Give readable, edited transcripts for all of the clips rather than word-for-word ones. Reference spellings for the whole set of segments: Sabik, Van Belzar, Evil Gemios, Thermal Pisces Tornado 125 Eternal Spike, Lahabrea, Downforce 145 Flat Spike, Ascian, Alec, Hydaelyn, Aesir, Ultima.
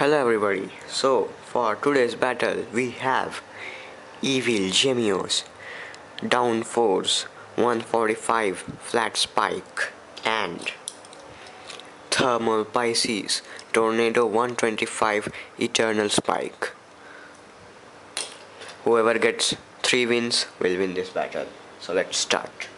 Hello everybody, so for today's battle we have Evil Gemios, Downforce 145 Flat Spike and Thermal Pisces Tornado 125 Eternal Spike. Whoever gets 3 wins will win this battle. So let's start.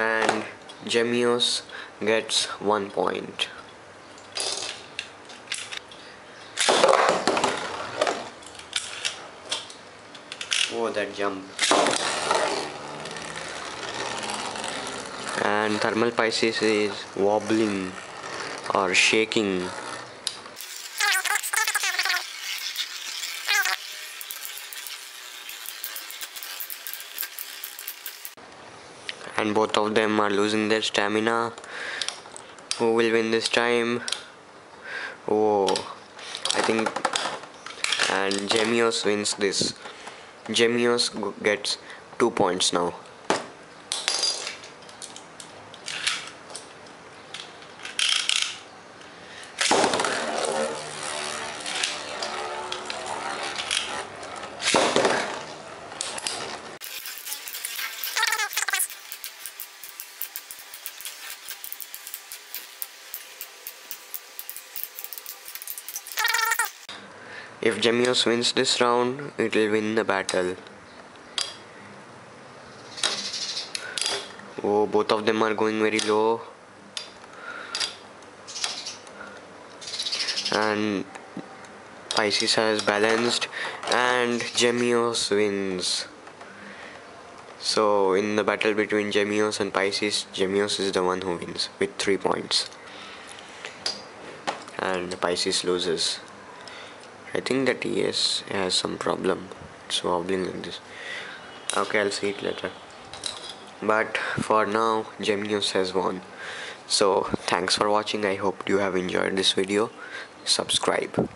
And Gemios gets 1 point. Oh, that jump. And Thermal Pisces is wobbling or shaking. And both of them are losing their stamina. Who will win this time? Oh, I think. And Gemios wins this. Gemios gets 2 points now. If Gemios wins this round, it will win the battle. Oh, both of them are going very low. And Pisces has balanced and Gemios wins. So in the battle between Gemios and Pisces, Gemios is the one who wins with 3 points. And Pisces loses. I think that he has some problem. It's wobbling like this. Okay, I'll see it later. But for now, Gemios has won. So, thanks for watching. I hope you have enjoyed this video. Subscribe.